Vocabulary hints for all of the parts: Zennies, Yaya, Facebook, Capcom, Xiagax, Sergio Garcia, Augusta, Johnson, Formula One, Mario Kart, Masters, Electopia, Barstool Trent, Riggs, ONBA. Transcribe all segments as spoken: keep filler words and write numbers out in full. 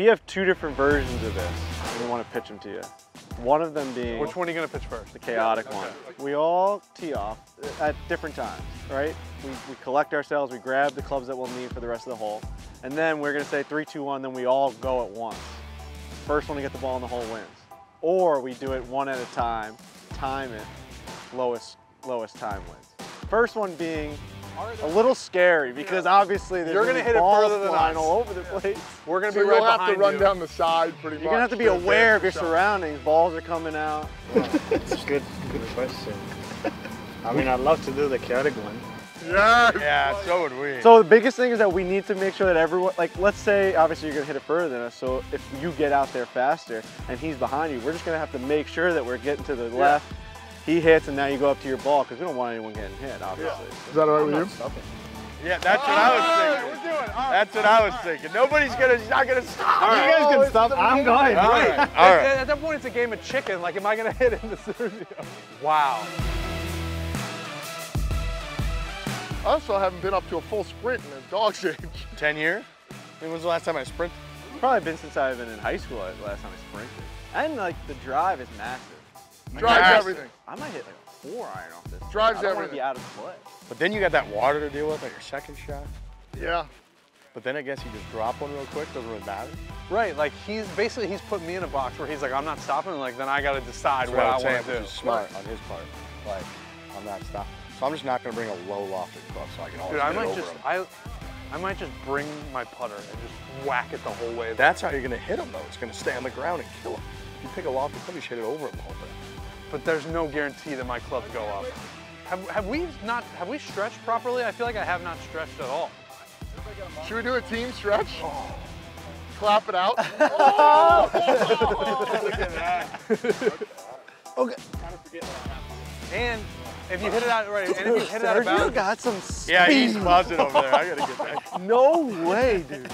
We have two different versions of this, and we want to pitch them to you. One of them being... Which one are you going to pitch first? The chaotic yeah, okay, one. Okay. We all tee off at different times, right? We, we collect ourselves, we grab the clubs that we'll need for the rest of the hole, and then we're going to say three, two, one, then we all go at once. First one to get the ball in the hole wins. Or we do it one at a time, time it, lowest, lowest time wins. First one being a little scary because yeah. obviously there's you're gonna hit it further than us. All over the place. We're gonna so be right behind you. You'll have to run you. down the side pretty you're much. You're gonna have to be aware of your shot. surroundings. Balls are coming out. It's wow. good, good question. I mean, I'd love to do the chaotic one. Yes. Yeah, so would we. So the biggest thing is that we need to make sure that everyone, like let's say obviously you're gonna hit it further than us, so if you get out there faster and he's behind you, we're just gonna have to make sure that we're getting to the yeah. left. He hits and now you go up to your ball because we don't want anyone getting hit, obviously. Yeah. Is that all right with you? Stopping. Yeah, that's what I was thinking. We're doing. Right, that's what I was right. thinking. Nobody's gonna, right. not gonna stop. Right. You guys can stop. I'm going. All right. All right. At, at that point, it's a game of chicken. Like, am I gonna hit into Sergio? Wow. I also haven't been up to a full sprint in a dog's age. Ten years? I mean, when's the last time I sprinted? Probably been since I've been in high school. The last time I sprinted. And like the drive is massive. Drives guys, everything. I might hit like a four iron off this. Drives thing. I don't everything. Want to be out of play. But then you got that water to deal with at your second shot. Yeah. But then I guess you just drop one real quick. Doesn't really matter. Right. Like he's basically he's put me in a box where he's like, I'm not stopping. Like then I got to decide what, what I want to do. Smart on his part. Like I'm not stopping. So I'm just not gonna bring a low lofted club so I can always Dude, I might over just him. I, I might just bring my putter and just whack it the whole way. That's how you're gonna hit him though. It's gonna stay on the ground and kill him. You pick a lofted club, you should hit it over him the whole day. But there's no guarantee that my clubs go up. Have, have we not, have we stretched properly? I feel like I have not stretched at all. Should we do a team stretch? Oh. Clap it out. Oh! Oh! Look at that. Okay. And if you hit it out right, and if you hit it out of bounds. You got some speed. Yeah, he loves it over there. I gotta get back. No way, dude.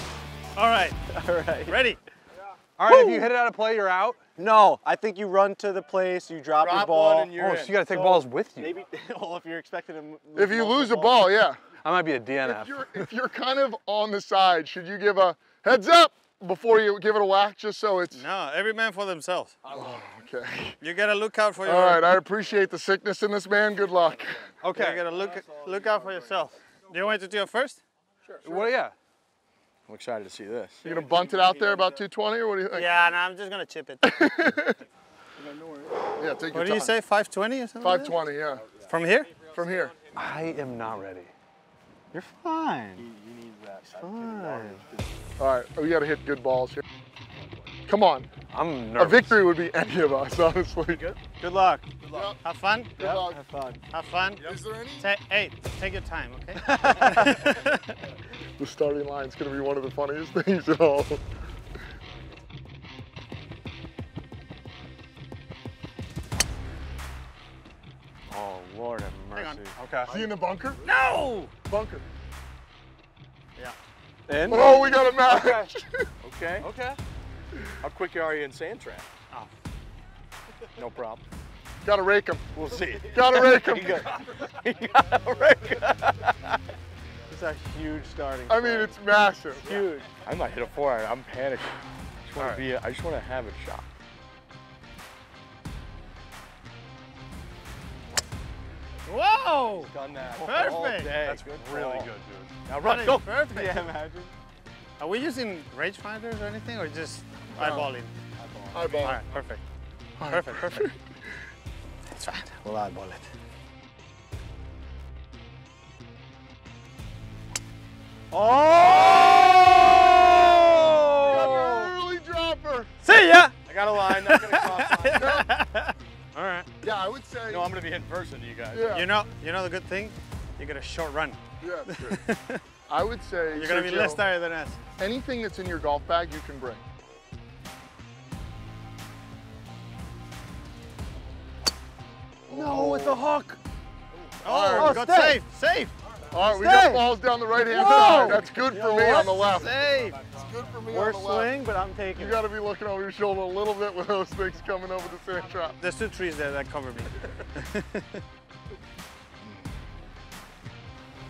All right. All right. Ready? Yeah. All right, Woo! If you hit it out of play, you're out. No, I think you run to the place, you drop, drop your ball. And you're oh, in. So you got to take so balls with you. Maybe, well, if you're expecting to If you lose a ball, yeah. I might be a D N F. If you're, if you're kind of on the side, should you give a heads up before you give it a whack just so it's... No, every man for themselves. Oh, okay. You got to look out for your... All right, I appreciate the sickness in this man. Good luck. Okay. Yeah, you got to look look out for yourself. Do you want to do it first? Sure. sure. Well, yeah. I'm excited to see this. You're gonna bunt it out there about two twenty or what do you think? Yeah, no, I'm just gonna chip it. Yeah, take your time. What do you say, five twenty or something? five twenty, yeah. From here? From here. I am not ready. You're fine. You, you need that. It's fine. All right, we gotta hit good balls here. Come on. I'm nervous. A victory would be any of us, honestly. Good, good luck. Good luck. Yep. Have fun. Good yep. luck. Have fun. Have fun. Yep. Is there any? Ta hey, take your time, okay? The starting line's gonna be one of the funniest things at all. Oh, Lord have mercy. Hang on. Okay. Is he in the bunker? No! Bunker. Yeah. And? Oh, we got a match. Okay. Okay. Okay. How quick are you in sand trap? Oh. No problem. Gotta rake him. We'll see. Gotta rake him. You gotta rake him. It's a huge starting. I mean, play. It's massive. It's huge. I might hit a four iron. I'm panicking. I just want right. to be. A, I just want to have a shot. Whoa! He's done that. Perfect. All day. That's good really ball. Good, dude. Now run. Go. Perfect. Yeah, imagine. Are we using range finders or anything, or just eyeballing? Eyeball. Eyeball. All right, perfect. All right. Perfect. Perfect. That's fine. We'll eyeball it. Oh! Early dropper. See ya. I got a line. Not gonna cross line. No. All right. Yeah, I would say. No, I'm gonna be in person to you guys. Yeah. You know, you know the good thing, you get a short run. Yeah, that's true. I would say you're gonna Sergio, be less tired than us. Anything that's in your golf bag, you can bring. No, it's a hook. Oh, oh, oh got safe, safe. All right, we got balls down the right hand side. That's good for Yo, me on the left. Safe. It's good for me Worst on the left. Worst swing, but I'm taking. You got to be looking over your shoulder a little bit with those things coming over the sand trap. There's two trees there that cover me.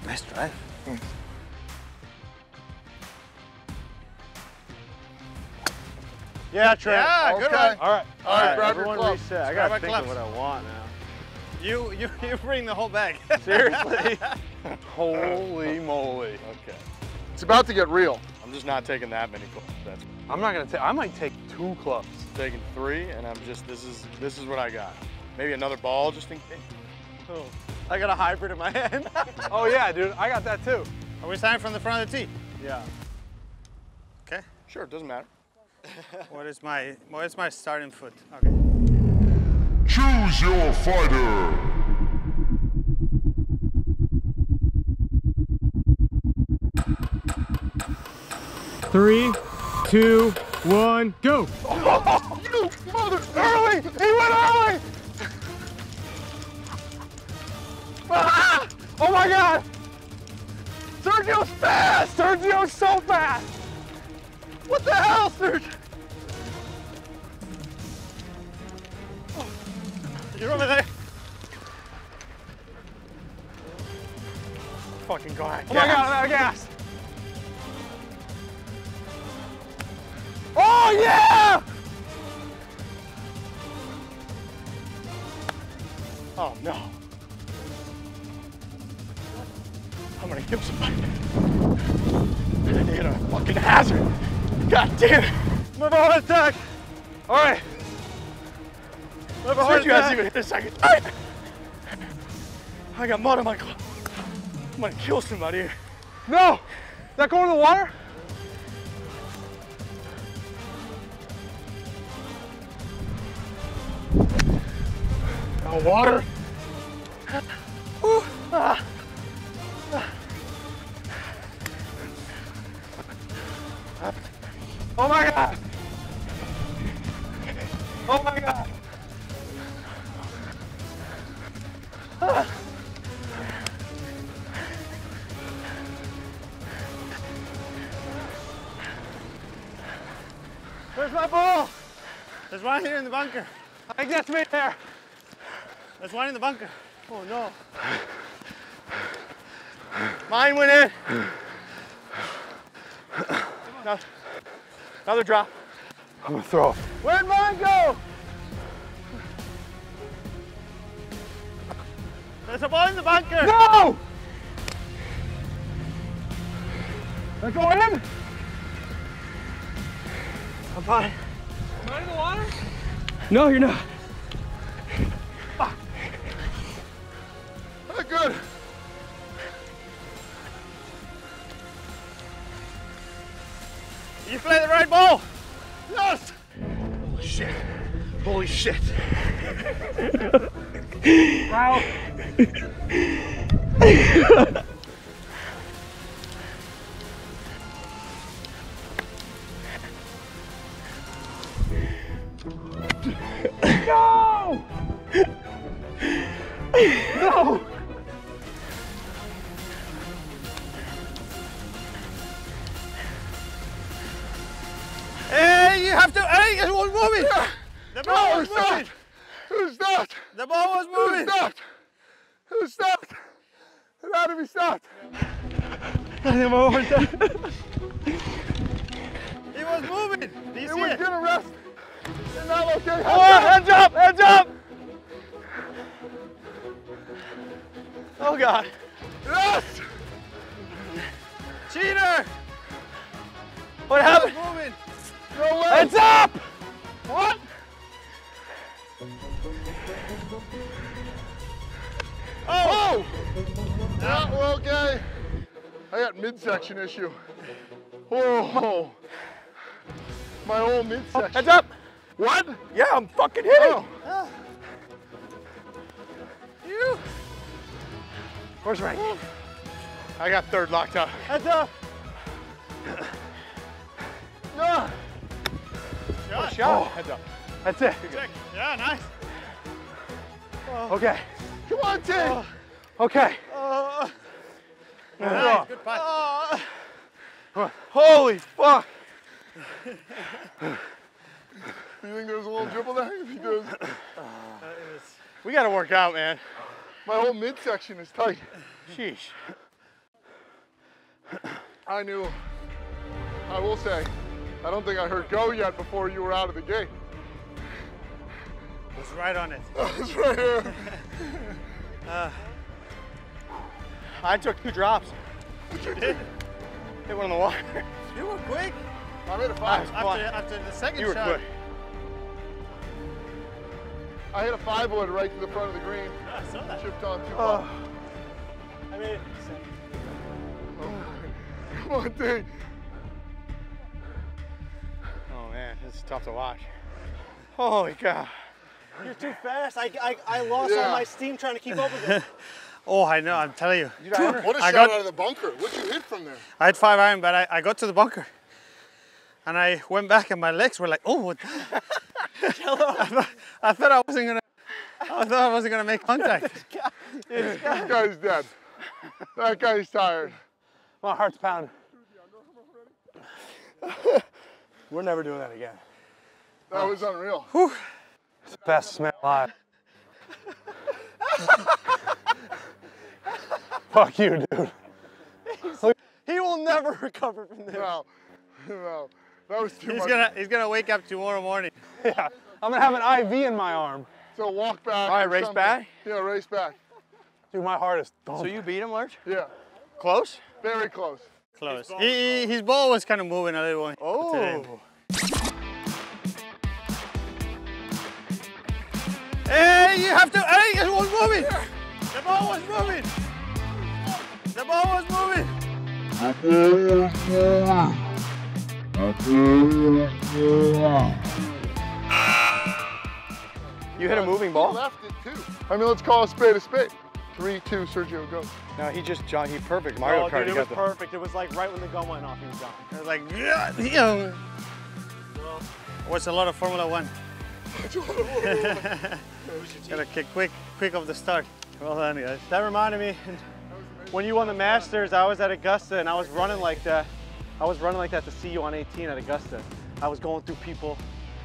Nice drive. Mm. Yeah, Trent. Yeah, okay. Good one. All right. All right, grab your club. Reset. I got to think of what I want now. You, you, you bring the whole bag. Seriously? Holy moly. Okay. It's about to get real. I'm just not taking that many clubs. That's I'm not going to take, I might take two clubs. Taking three, and I'm just, this is, this is what I got. Maybe another ball just in case. Oh, I got a hybrid in my hand. Oh yeah, dude, I got that too. Are we starting from the front of the tee? Yeah. Okay. Sure, it doesn't matter. What is my, what is my starting foot? Okay. Choose your fighter. Three, two, one, go. Oh, you mother, early, he went early. Ah! Oh my God! Sergio's fast! Sergio's so fast! What the hell, Sergio? Oh. You're over there. Fucking guy. Oh my God, I'm out of gas! Oh yeah! Oh no. I'm gonna give somebody. I need a fucking hazard. God damn it. I'm having a heart attack. All right. I'm having a heart attack. You guys even hit the second. All right. I got mud on my glove. I'm gonna kill somebody here. No. Is that going in the water? No water. Ooh. Ah. Oh my God! Oh my God! Ah. Where's my ball? There's one here in the bunker. I guess me there. There's one in the bunker. Oh no. Mine went in. Another, another drop. I'm gonna throw. Where'd mine go? There's a ball in the bunker. No! That go in? I'm fine. Am I in the water? No, you're not. Fuck. Not good. You play the right ball! Yes! Holy shit. Holy shit. Wow. No! No! You have to, hey, it was moving! Yeah. The ball no, was moving! Who's that? The ball was moving! Who's that? Who's that? It had to be stopped! It was moving! Do you it see was it? Gonna rest in that location. Oh, heads up! Heads up! Oh God! Yes! Cheater! What happened? It was moving. No way! It's up! What? Oh! Oh. Yeah, we're okay. I got midsection issue. Whoa! My whole midsection. Heads up! What? Yeah, I'm fucking hitting. Oh. Oh. You? Where's Rank? Oh. I got third locked up. Heads up! No! Shot. Shot. Oh. Heads up. That's it. Yeah, nice. Oh. Okay. Come on, team. Oh. Okay. Oh. Nice. Good putt. Oh. Holy fuck. You think there was a little dribble there? If he does. We got to work out, man. My whole midsection is tight. Sheesh. I knew. I will say. I don't think I heard go yet before you were out of the gate. I was right on it. I was right here. uh, I took two drops. You did? Hit one in the water. You were quick. I made a five. After, after the second you shot. You were quick. I hit a five wood right to the front of the green. I saw that. Chipped on two oh. I mean, oh. Come on, dude. Oh man, this is tough to watch. Holy cow. You're too fast. I, I, I lost yeah. all my steam trying to keep up with it. Oh, I know, I'm telling you. Dude, what a I shot got, out of the bunker. What'd you hit from there? I had five iron, but I, I got to the bunker. And I went back and my legs were like, oh, what? I, thought, I thought I wasn't gonna. I thought I wasn't gonna make contact. This guy, this guy. This guy's dead. That guy's tired. My heart's pounding. We're never doing that again. That oh. was unreal. Whew. It's the best smell alive. Fuck you, dude. He's, he will never recover from this. No, no. That was too he's much. Gonna, he's gonna wake up tomorrow morning. Yeah, I'm gonna have an I V in my arm. So walk back. All right, race something. back? Yeah, race back. Dude, my heart is thumping. So you beat him, Lurch? Yeah. Close? Very close. Close. His ball, he, he, his ball was kind of moving a little. Oh. Today. Hey, you have to, hey, it was moving. The ball was moving. The ball was moving. I feel, I feel, I feel. You hit a moving ball? He left it too. I mean, let's call a spade a spade. Three, two, Sergio, go. No, he just, John, he perfect. Mario oh, Kart. Dude, it was the... perfect. It was like right when the gun went off, he was gone. It was like, yeah, yeah. Well, I watched a lot of Formula One. Gotta kick quick, quick off the start. Well done, guys. That reminded me, when you won the Masters, I was at Augusta and I was running like that. I was running like that to see you on eighteen at Augusta. I was going through people.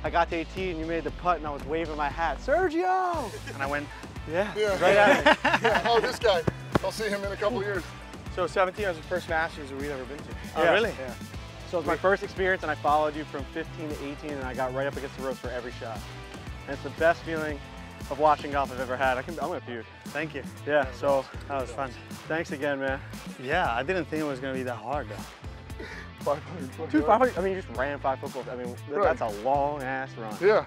I got to eighteen, you made the putt, and I was waving my hat, Sergio! And I went, yeah, yeah. right at it. Yeah. Oh, this guy. I'll see him in a couple of years. So seventeen was the first Masters we've ever been to. Oh, yeah. really? Yeah. So it was my first experience, and I followed you from fifteen to eighteen, and I got right up against the ropes for every shot. And it's the best feeling of watching golf I've ever had. I can, I'm gonna puke. Thank you. Yeah, yeah so that was fun. Thanks again, man. Yeah, I didn't think it was gonna be that hard, though. Dude, five hundred, I mean, you just ran five footballs. I mean, right. that's a long ass run. Yeah.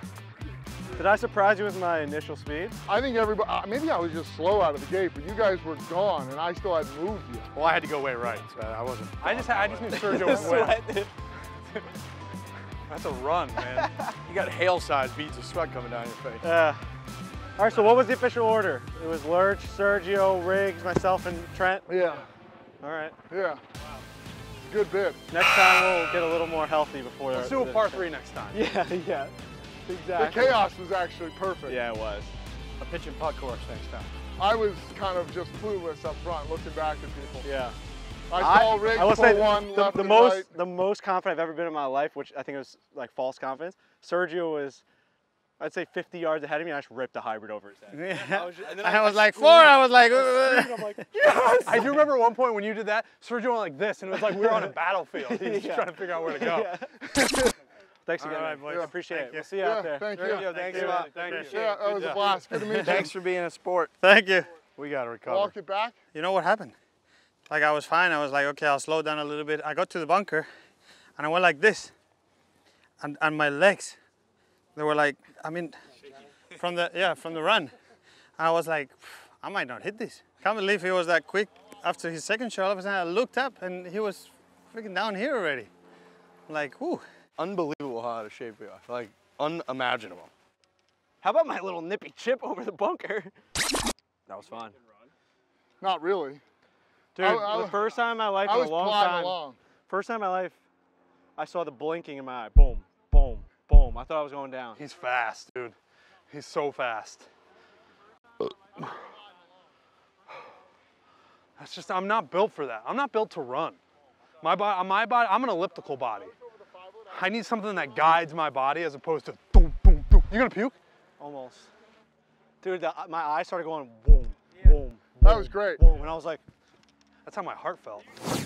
Did I surprise you with my initial speed? I think everybody, uh, maybe I was just slow out of the gate, but you guys were gone and I still hadn't moved you. Well, I had to go way right. So I wasn't. I just, I just knew Sergio was way. That's a run, man. You got hail size beads of sweat coming down your face. Uh, all right, so what was the official order? It was Lurch, Sergio, Riggs, myself, and Trent? Yeah. All right. Yeah. Wow. Good bit. Next time we'll get a little more healthy before that. Let's do a par three next time. Yeah, yeah, exactly. The chaos was actually perfect. Yeah, it was. A pitch and putt course next time. I was kind of just clueless up front, looking back at people. Yeah. I saw Riggs for one, the, left the and most, right. The most confident I've ever been in my life, which I think was like false confidence, Sergio was, I'd say fifty yards ahead of me, and I just ripped a hybrid over his head. Yeah. I was, just, and then I I was like, four, I was like, I, I'm like yes! I do remember one point when you did that, Sergio went like this, and it was like we were on a battlefield. He was yeah. trying to figure out where to go. Yeah. Thanks again, All right, boys. Yeah. Appreciate thank it. You. We'll see you yeah, out there. Thank you. Thank thanks you. a lot. Thank you. Yeah, that was a blast. Good to meet you. Thanks for being a sport. Thank you. We got to recover. Walk it back. You know what happened? Like, I was fine. I was like, okay, I'll slow down a little bit. I got to the bunker, and I went like this, and, and my legs, they were like, I mean, from the, yeah, from the run. I was like, I might not hit this. Can't believe he was that quick. After his second shot, all of a sudden I looked up and he was freaking down here already. Like, whoo. Unbelievable how out of shape we are. Like, unimaginable. How about my little nippy chip over the bunker? That was fun. Not really. Dude, I, I, the first time in my life I in was a long time, along. first time in my life, I saw the blinking in my eye, boom. Boom, I thought I was going down. He's fast, dude. He's so fast. That's just, I'm not built for that. I'm not built to run. My body, my body I'm an elliptical body. I need something that guides my body as opposed to boom, boom, boom. You gonna puke? Almost. Dude, the, my eyes started going boom, boom, boom. That was great. Boom, and I was like, that's how my heart felt.